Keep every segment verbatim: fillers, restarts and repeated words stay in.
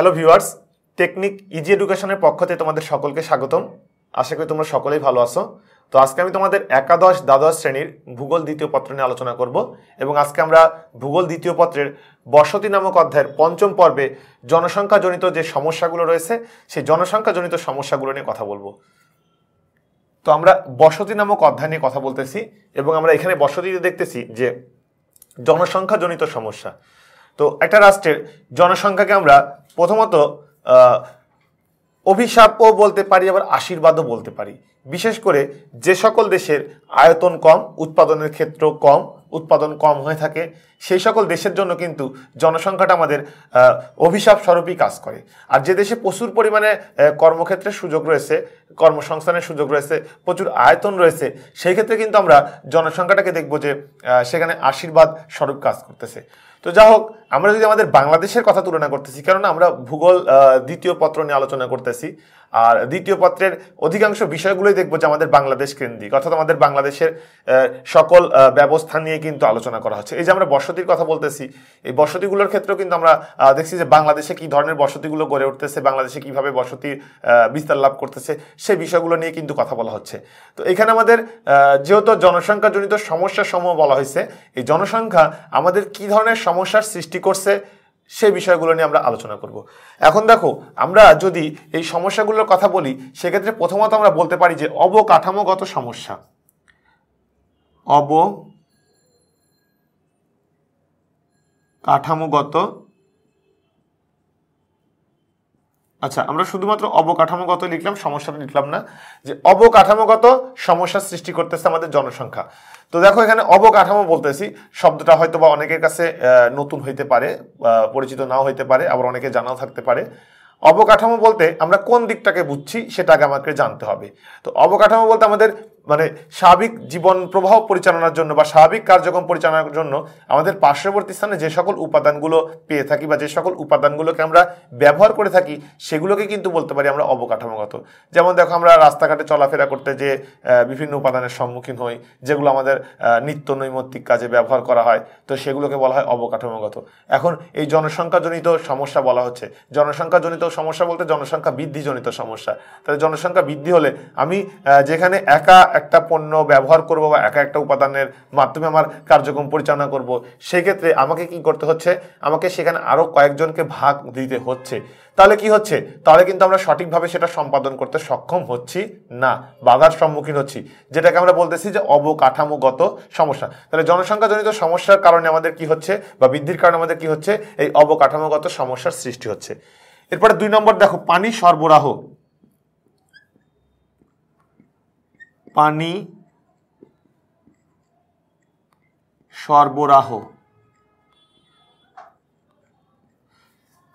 Hello viewers technique easy education पक्ष तुम्हारे सकल के स्वागतम। आशा करी तुम्हारा सकले भालो आसो। तो आज के तुम्हारे एकादश द्वादश श्रेणीर भूगोल द्वितीय पत्र निये आलोचना करब। और आज के भूगोल द्वितीय पत्रेर बसति नामक अध्यायेर पंचम पर्वे जनसंख्या जनित जो समस्यागुलो रयेछे सेई जनसंख्या जनित समस्यागुलो निये कथा बोलबो। तो आमरा बसति नामक अध्याय निये कथा बोलतेछि एबं आमरा एखाने बसतिते देखतेछि जे जनसंख्या जनित समस्या। तो एक राष्ट्रेर जनसंख्याके आमरा प्रथमत अभिशापও बोलते पारी आबार आशीर्बादও बोलते पारी। विशेष करे जे सकल देशेर आयतन कम उत्पादनेर क्षेत्र कम उत्पादन कम हये थाके सेई सकल देशेर जन्य किन्तु जनसंख्याटा आमादेर अभिशाप स्वरूपी काज करे। आर जे देशे प्रचुर परिमाणे कर्मक्षेत्रेर सुयोग रयेछे कर्मसंस्थानेर सुयोग रयेछे प्रचुर आयतन रयेछे सेई क्षेत्रे किन्तु आमरा जनसंख्याटाके देखब जे सेखाने आशीर्बाद स्वरूप काज करतेछे। तो जा होक आमरा जोदि आमादेर बांग्लादेशेर कथा तुलना करतेछि कारण आमरा भूगोल द्वितीय पत्र निये आलोचना करतेछि आर द्वितीय पत्रेर अधिकांश विषयगुलोई देखब जे आमादेर बांग्लादेश केंद्रिक अर्थात आमादेर बांग्लादेशेर सकल व्यवस्था निये किन्तु आलोचना करा हच्छे। एइ जे आमरा बसतिर कथा बोलतेछि एइ बसतिगुलोर क्षेत्रेओ किन्तु आमरा देखछि जे बांग्लादेशे कि धरनेर बसतिगुलो गड़े उठतेछे बांग्लादेशे किभाबे बसति विस्तार लाभ करतेछे सेइ विषयगुलो निये किन्तु कथा बला हच्छे। तो एखाने आमादेर जेहेतु जनसंख्या जनित समस्याসমূह बला हयेछे एइ जनसंख्या आमादेर कि धरनेर समस्यार सृष्टि करछे से विषयगुलो निये आमरा आलोचना करब। एखन देखो आमरा जोदि एइ समस्यागुलोर कथा बोली सेइ क्षेत्रे प्रथमत आमरा बोलते पारी जे अबकाठामोगत समस्या। अबकाठामोगत अच्छा आमरा शुधुमात्र अबकाठामोगत लिखलाम समस्याटा लिखलाम ना जे अबकाठामोगत समस्या सृष्टि करतेछे आमादेर जनसंख्या। तो देखो एखाने अबकाठामो बोलतेछि शब्दटा हयतो बा अनेकेर काछे नतून हইতে পারে परिचित नाও হইতে পারে আবার অনেকে জানাও থাকতে পারে। अबकाठामो बोलते आमरा कोन दिकटाके बुझछि सेटा आगे आमादेरকে जानते हबे। तो अबकाठामो बोलते आमादेर माने स्वाभाविक जीवन प्रवाह परिचालनार जन्य बा स्वाभाविक कार्यक्रम परिचालनार जन्य आमादेर पार्श्ववर्ती स्थाने जे सकल उपादानगुलो पेये थाकि बा जे सकल उपादानगुलोके आमरा व्यवहार करे थाकि सेगुलोके किन्तु बोलते पारि आमरा अबकाठामोगत। जेमन देखो आमरा रास्ताघाटे चलाफेरा करते जे विभिन्न उपादानेर सम्मुखीन हई जेगुलो आमादेर नित्य नैमित्तिक काजे व्यवहार करा हय तो सेगुलोके बला हय अबकाठामोगत। एखन एइ जनसंख्याजनित समस्या बला हच्छे जनसंख्याजनित समस्या बोलते जनसंख्या बृद्धिजनित समस्या। ताहले जनसंख्या बृद्धि हले आमि जेखाने एका একটা পণ্য ব্যবহার করব বা একা একটা উপাদানের মাধ্যমে আমার কার্যক্রম পরিচালনা করব সেই ক্ষেত্রে আমাকে কি করতে হচ্ছে আমাকে সেখানে আরো কয়েকজনকে ভাগ দিতে হচ্ছে। তাহলে কি হচ্ছে তাহলে কিন্তু আমরা সঠিকভাবে সেটা সম্পাদন করতে সক্ষম হচ্ছি না বাধার সম্মুখীন হচ্ছি যেটাকে আমরা বলতেছি যে অবকাঠামোগত সমস্যা। তাহলে জনসংখ্যাজনিত সমস্যার কারণে আমাদের কি হচ্ছে বা বৃদ্ধির কারণে আমাদের কি হচ্ছে এই অবকাঠামোগত সমস্যার সৃষ্টি হচ্ছে। এরপরে দুই নম্বর দেখো পানি সরবরাহ। पानी सरबराह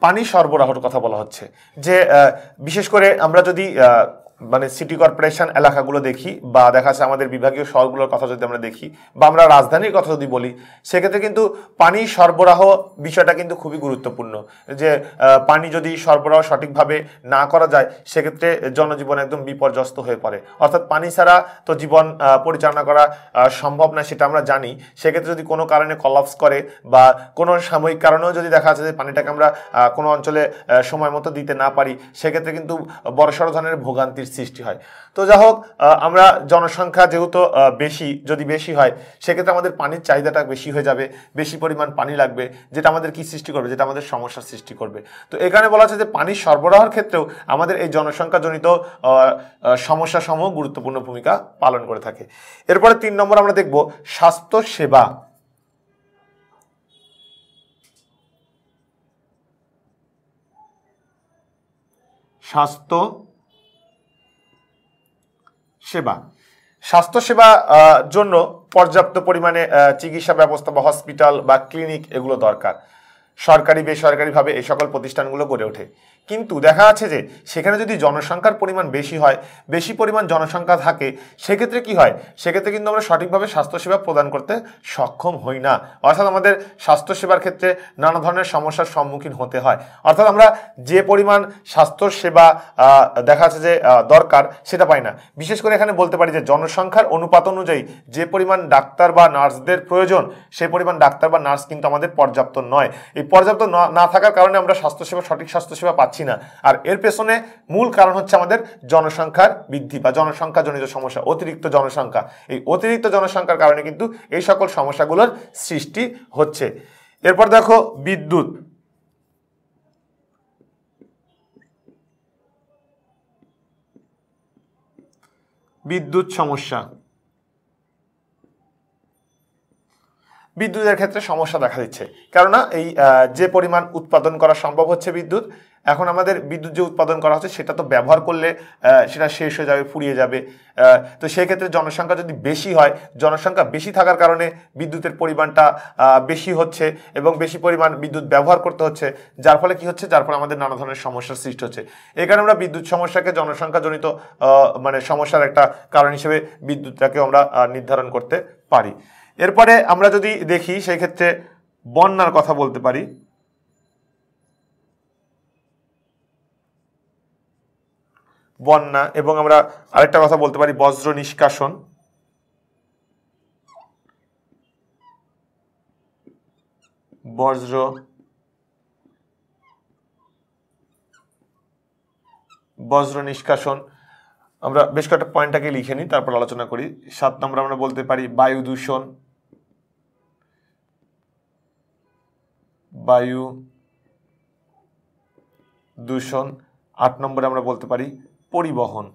पानी सरबराहर कथा बला हच्छे जे विशेष करे आमरा जोदि माने सिटी करपोरेशन एलाकागुलो देखी बा देखा जाय आमादेर विभागीय शहरगुलोर कथा जोदि आमरा देखी बा आमरा राजधानीर कथा जोदि बोली सेई क्षेत्रे किन्तु पानी सरबराह विषयटा किन्तु खुबই গুরুত্বপূর্ণ যে পানি যদি সরবরাহ সঠিকভাবে না করা যায় সেই ক্ষেত্রে জনজীবন একদম বিপর্যস্ত হয়ে পড়ে। অর্থাৎ পানি ছাড়া তো জীবন পরিচালনা করা সম্ভব না সেটা আমরা জানি। সেই ক্ষেত্রে যদি কোনো কারণে কলাপস করে বা কোনো সাময়িক কারণেও যদি দেখা যায় যে পানিটাকে আমরা কোনো অঞ্চলে সময়মতো দিতে না পারি সেই ক্ষেত্রে কিন্তু বড়সড় ধরনের ভোগান্তি সৃষ্টি হয়। তো যা হোক আমরা জনসংখ্যা যেহেতু বেশি যদি বেশি হয় সেক্ষেত্রে আমাদের পানির চাহিদাটা বেশি হয়ে যাবে বেশি পরিমাণ পানি লাগবে যেটা আমাদের কি সৃষ্টি করবে যেটা আমাদের সমস্যার সৃষ্টি করবে। তো এখানে বলা আছে যে পানির সরবরাহের ক্ষেত্রেও আমাদের এই জনসংখ্যাজনিত সমস্যাসমূহ গুরুত্বপূর্ণ ভূমিকা পালন করে থাকে। এরপরে তিন নম্বর আমরা দেখব স্বাস্থ্য সেবা। স্বাস্থ্য সেবা স্বাস্থ্য সেবা জন্য পর্যাপ্ত পরিমাণে চিকিৎসা ব্যবস্থা বা হসপিটাল বা ক্লিনিক এগুলো দরকার। সরকারি বেসরকারিভাবে এই সকল প্রতিষ্ঠানগুলো গড়ে ওঠে কিন্তু দেখা যাচ্ছে যে সেখানে যদি জনসংখ্যার পরিমাণ বেশি হয় বেশি পরিমাণ জনসংখ্যা থাকে সেক্ষেত্রে কি হয় সেক্ষেত্রে কিন্তু আমরা সঠিকভাবে স্বাস্থ্যসেবা প্রদান করতে সক্ষম হই না। অর্থাৎ আমাদের স্বাস্থ্যসেবার ক্ষেত্রে নানা ধরনের সমস্যার সম্মুখীন হতে হয়। অর্থাৎ আমরা যে পরিমাণ স্বাস্থ্যসেবা দেখা যাচ্ছে যে দরকার সেটা পাই না। বিশেষ করে এখানে বলতে পারি যে জনসংখ্যার অনুপাত অনুযায়ী যে পরিমাণ ডাক্তার বা নার্সদের প্রয়োজন সেই পরিমাণ ডাক্তার বা নার্স কিন্তু আমাদের পর্যাপ্ত নয়। पर्याप्त ना ना थाकार कारणे आमरा स्वास्थ्यसेवा सठिक स्वास्थ्यसेवा पाচ্ছি না और एर पेছনে मूल कारण হচ্ছে আমাদের জনসংখ্যার বৃদ্ধি বা জনসংখ্যাজনিত সমস্যা অতিরিক্ত জনসংখ্যা এই অতিরিক্ত জনসংখ্যার কারণে কিন্তু এই সকল সমস্যাগুলোর সৃষ্টি হচ্ছে। এরপর দেখো বিদ্যুৎ বিদ্যুৎ সমস্যা বিদ্যুতের ক্ষেত্রে সমস্যা দেখা দিচ্ছে কারণ এই যে পরিমাণ উৎপাদন করা সম্ভব হচ্ছে বিদ্যুৎ এখন আমাদের বিদ্যুৎ যে উৎপাদন করা হচ্ছে সেটা তো ব্যবহার করলে সেটা শেষ হয়ে যাবে ফুরিয়ে যাবে তো সেই ক্ষেত্রে জনসংখ্যা যদি বেশি হয় জনসংখ্যা বেশি থাকার কারণে বিদ্যুতের পরিমাণটা বেশি হচ্ছে এবং বেশি পরিমাণ বিদ্যুৎ ব্যবহার করতে হচ্ছে যার ফলে কি হচ্ছে যার ফলে আমাদের নানা ধরনের সমস্যার সৃষ্টি হচ্ছে। এই কারণে আমরা বিদ্যুৎ সমস্যাকে জনসংখ্যাজনিত মানে সমস্যার একটা কারণ হিসেবে বিদ্যুৎটাকে আমরা নির্ধারণ করতে পারি। এরপরে আমরা যদি দেখি সেই ক্ষেত্রে বন্যার কথা বলতে পারি বন্যা এবং আমরা আরেকটা কথা বলতে পারি বজ্র নিষ্কাশন বজ্র বজ্র নিষ্কাশন আমরা বেশ কয়েকটা পয়েন্টটাকে লিখে নিই তারপর আলোচনা করি। সাত নম্বর আমরা বলতে পারি বায়ু দূষণ বায়ু দূষণ আট নম্বরে আমরা বলতে পারি পরিবহন।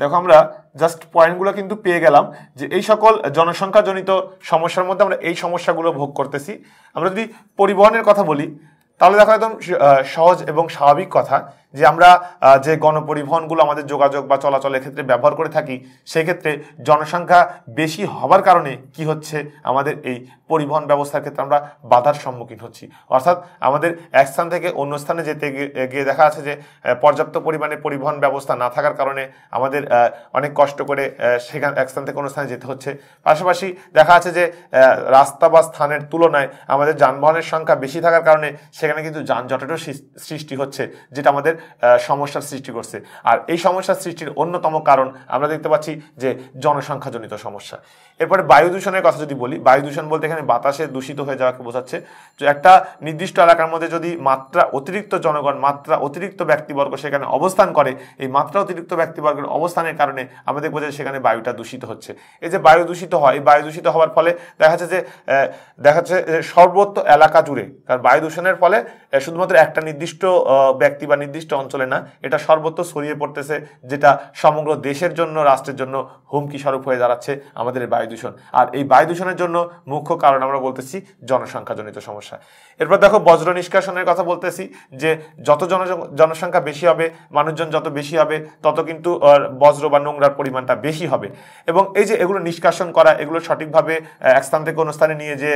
দেখো আমরা জাস্ট পয়েন্টগুলো কিন্তু পেয়ে গেলাম যে এই সকল জনসংখ্যাজনিত সমস্যার মধ্যে আমরা এই সমস্যাগুলো ভোগ করতেছি। আমরা যদি পরিবহনের কথা বলি তাহলে দেখো একদম সহজ এবং স্বাভাবিক কথা যে আমরা যে গণপরিবহনগুলো আমাদের যোগাযোগ বা চলাচলের ক্ষেত্রে ব্যবহার করে থাকি সেক্ষেত্রে জনসংখ্যা বেশি হওয়ার কারণে কি হচ্ছে আমাদের এই পরিবহন ব্যবস্থার ক্ষেত্রে আমরা বাধার সম্মুখীন হচ্ছি অর্থাৎ আমাদের এক স্থান থেকে অন্য স্থানে যেতে গিয়ে দেখা যাচ্ছে যে পর্যাপ্ত পরিমাণে পরিবহন ব্যবস্থা না থাকার কারণে আমাদের অনেক কষ্ট করে সেখান এক স্থান থেকে অন্য স্থানে যেতে হচ্ছে। পাশাপাশি দেখা যাচ্ছে যে রাস্তা বা স্থানের তুলনায় আমাদের যানবাহনের সংখ্যা বেশি থাকার কারণে সেখানে কিন্তু যানজটেরও সৃষ্টি হচ্ছে যেটা আমাদের সমস্যার সৃষ্টি করছে আর এই সমস্যার সৃষ্টির অন্যতম কারণ আমরা দেখতে পাচ্ছি যে জনসংখ্যাজনিত সমস্যা। এরপরে বায়ু দূষণের কথা যদি বলি বায়ু দূষণ বলতে এখানে বাতাসে দূষিত হয়ে যাওয়াকে বোঝাচ্ছে যে একটা নির্দিষ্ট এলাকার মধ্যে যদি মাত্রা অতিরিক্ত জনগণ মাত্রা অতিরিক্ত ব্যক্তিবর্গ সেখানে অবস্থান করে এই মাত্রা অতিরিক্ত ব্যক্তিবর্গের অবস্থানের কারণে আমাদের বোঝা সেখানে বায়ুটা দূষিত হচ্ছে। এই যে বায়ু দূষিত হয় এই বায়ু দূষিত হওয়ার ফলে দেখা যাচ্ছে যে দেখা যাচ্ছে সর্বত্র এলাকা জুড়ে কারণ বায়ু দূষণের ফলে শুধুমাত্র একটা নির্দিষ্ট ব্যক্তি বা নির্দিষ্ট অঞ্চলে না এটা সর্বত্র ছড়িয়ে পড়তেছে যেটা সমগ্র দেশের জন্য রাষ্ট্রের জন্য হুমকি স্বরূপ হয়ে দাঁড়াচ্ছে আমাদের এই বায়ু দূষণ আর এই বায়ু দূষণের জন্য মুখ্য কারণ আমরা বলতেছি জনসংখ্যাজনিত সমস্যা। এরপর দেখো বজ্র নিষ্কাশনের কথা বলতেছি যে যত জন জনসংখ্যা বেশি হবে মানুষজন যত বেশি হবে তত কিন্তু বজ্র বা নোংরার পরিমাণটা বেশি হবে এবং এই যে এগুলো নিষ্কাশন করা এগুলো সঠিকভাবে এক স্থান থেকে অন্য স্থানে নিয়ে যে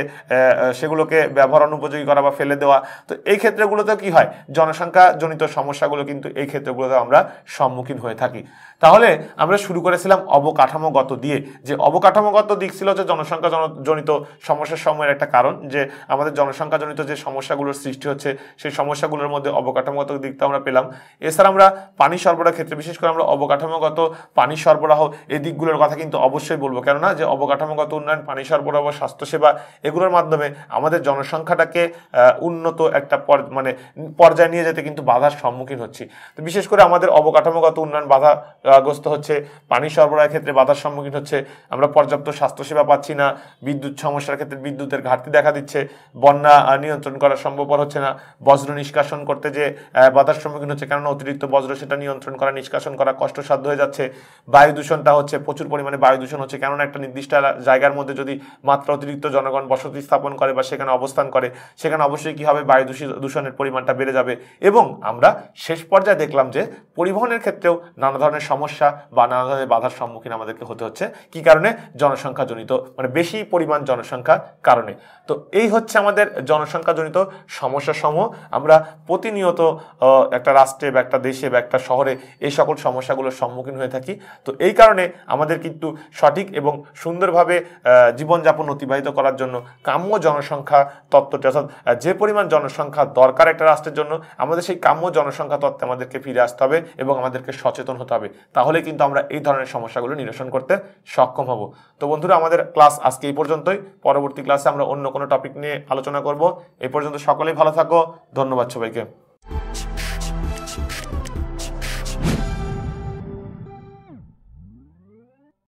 সেগুলোকে ব্যবহার অনুপযোগী করা বা ফেলে দেওয়া তো এই ক্ষেত্রগুলোতে কি হয় জনসংখ্যাজনিত সমস্যাগুলো কিন্তু এই ক্ষেত্রগুলোতে আমরা সম্মুখীন হয়ে থাকি। তাহলে আমরা শুরু করেছিলাম অবকাঠামোগত দিয়ে যে অবকাঠামোগত দিক ছিল যে জনসংখ্যাজনিত সমস্যার সময়ের একটা কারণ যে আমাদের জনসংখ্যাজনিত যে সমস্যাগুলোর সৃষ্টি হচ্ছে সেই সমস্যাগুলোর মধ্যে অবকাঠামোগত দিকটা আমরা পেলাম। এছাড়া আমরা পানি সরবরাহ ক্ষেত্রে বিশেষ করে আমরা অবকাঠামোগত পানি সরবরাহ এই দিকগুলোর কথা কিন্তু অবশ্যই বলবো কেননা যে অবকাঠামোগত উন্নয়ন পানি সরবরাহ স্বাস্থ্যসেবা এগুলোর মাধ্যমে আমাদের জনসংখ্যাটাকে উন্নত একটা মানে পর্যায়ে নিয়ে যেতে কিন্তু বাধার সম্মুখীন হচ্ছি। তো বিশেষ করে আমাদের অবকাঠামোগত উন্নয়ন বাধাগ্রস্ত হচ্ছে পানি সরবরাহের ক্ষেত্রে বাধার সম্মুখীন হচ্ছে আমরা পর্যাপ্ত স্বাস্থ্যসেবা পাচ্ছি না বিদ্যুৎ সমস্যার ক্ষেত্রে বিদ্যুতের ঘাটতি দেখা দিচ্ছে বন্যা নিয়ন্ত্রণ করা সম্ভবপর হচ্ছে না বজ্র নিষ্কাশন করতে যে বাধার সম্মুখীন হচ্ছে কেননা অতিরিক্ত বজ্র সেটা নিয়ন্ত্রণ করা নিষ্কাশন করা কষ্টসাধ্য হয়ে যাচ্ছে। বায়ু দূষণটা হচ্ছে প্রচুর পরিমাণে বায়ু দূষণ হচ্ছে কেননা একটা নির্দিষ্ট জায়গার মধ্যে যদি মাত্রা অতিরিক্ত জনগণ বসতি স্থাপন করে বা সেখানে অবস্থান করে সেখানে অবশ্যই কী হবে বায়ু দূষণের পরিমাণটা বেড়ে যাবে এবং আমরা শেষ পর্যায়ে দেখলাম যে পরিবহনের ক্ষেত্রেও নানা ধরনের সমস্যা বা নানা ধরনের বাধার সম্মুখীন আমাদেরকে হতে হচ্ছে কি কারণে জনসংখ্যাজনিত মানে বেশি পরিমাণ জনসংখ্যার কারণে। তো এই হচ্ছে আমাদের জনসংখ্যাজনিত সমস্যাসমূহ আমরা প্রতিনিয়ত একটা রাষ্ট্রে বা একটা দেশে বা একটা শহরে এই সকল সমস্যাগুলোর সম্মুখীন হয়ে থাকি। তো এই কারণে আমাদের কিন্তু সঠিক এবং সুন্দরভাবে জীবনযাপন অতিবাহিত করার জন্য কাম্য জনসংখ্যা তত্ত্বটি অর্থাৎ যে পরিমাণ জনসংখ্যা দরকার একটা রাষ্ট্রের জন্য আমাদের সেই কাম্য জনসংখ্যা সংখ্যা তত্ত্বে আমাদেরকে ফিরে আসতে হবে এবং আমাদেরকে সচেতন হতে হবে, তাহলে কিন্তু আমরা এই ধরনের সমস্যাগুলো নিরসন করতে সক্ষম হব। তো বন্ধুরা, আমাদের ক্লাস আজকে এই পর্যন্তই। পরবর্তী ক্লাসে আমরা অন্য কোনো টপিক নিয়ে আলোচনা করব। এই পর্যন্ত সকলেই ভালো থাকো। ধন্যবাদ সবাইকে।